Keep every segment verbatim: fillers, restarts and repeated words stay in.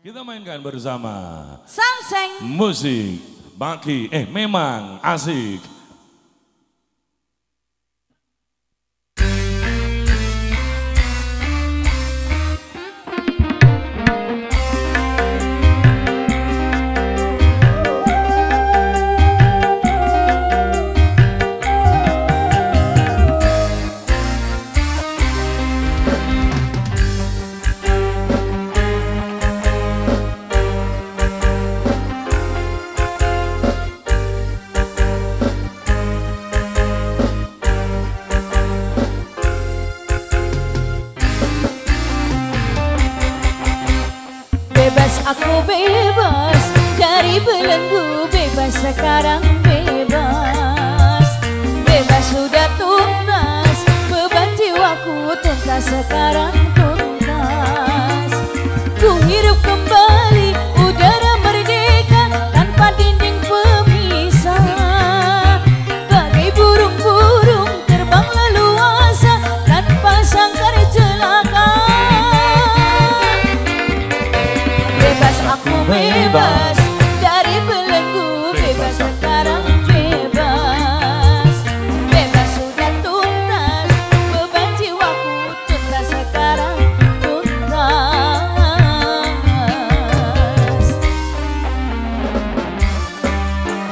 Kita mainkan bersama Samseng musik baki eh memang asik. Aku bebas dari belenggu, bebas sekarang, bebas. Bebas sudah tuntas, beban jiwaku tuntas sekarang, tuntas. Ku hidup kembali udara merdeka tanpa dinding pemisah. Bagai burung-burung terbang leluasa tanpa sangkar celaka. Aku bebas dari belenggu, bebas sekarang, bebas. Bebas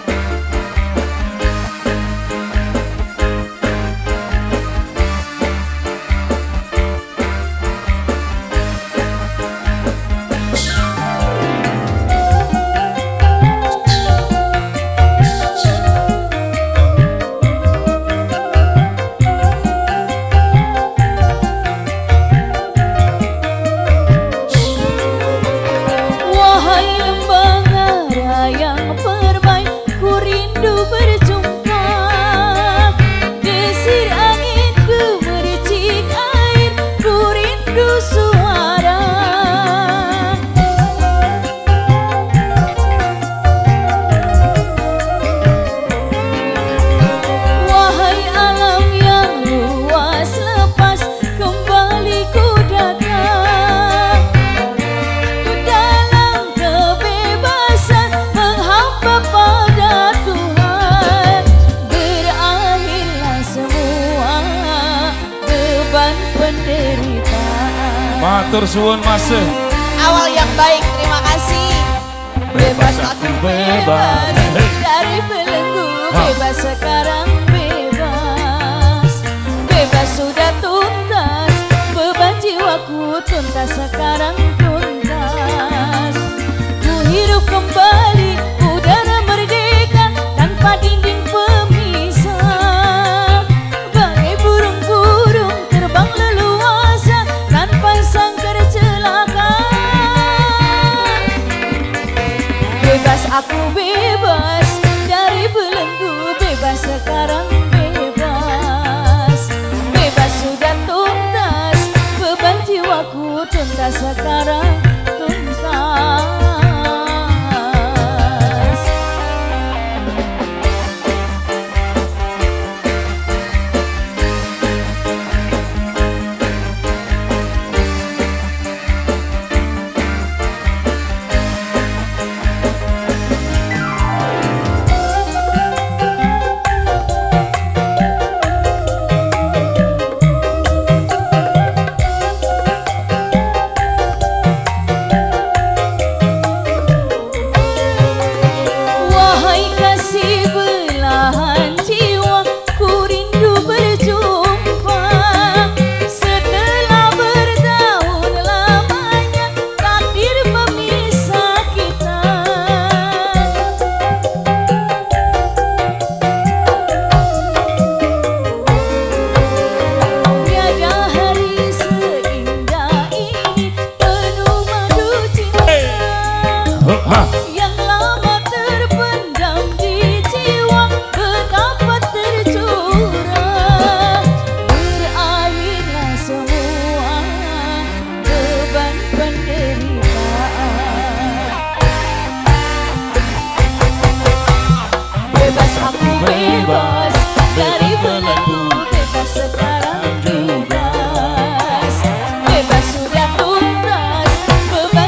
sudah tuntas, beban jiwaku tuntas sekarang, tuntas. Matur suwun masih. Awal yang baik, terima kasih. Bebas, bebas aku bebas, bebas dari belenggu, bebas sekarang, bebas. Bebas sudah tuntas, beban jiwaku tuntas sekarang, tuntas. Ku hidup kembali udara merdeka tanpa dinding pemisah. Bagai burung-burung terbang leluasa tanpa sangkar celaka. Bebas aku bebas dari belenggu, bebas sekarang, bebas. Bebas sudah tuntas, beban jiwaku tuntas sekarang, tuntas. Bebas sudah tuntas, beban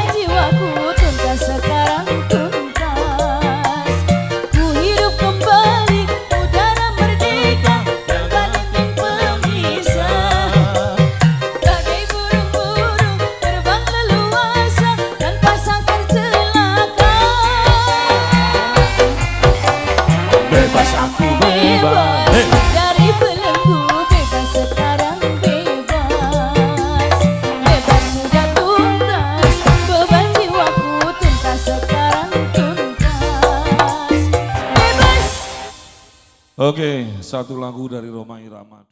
Oke, satu lagu dari Rhoma Irama.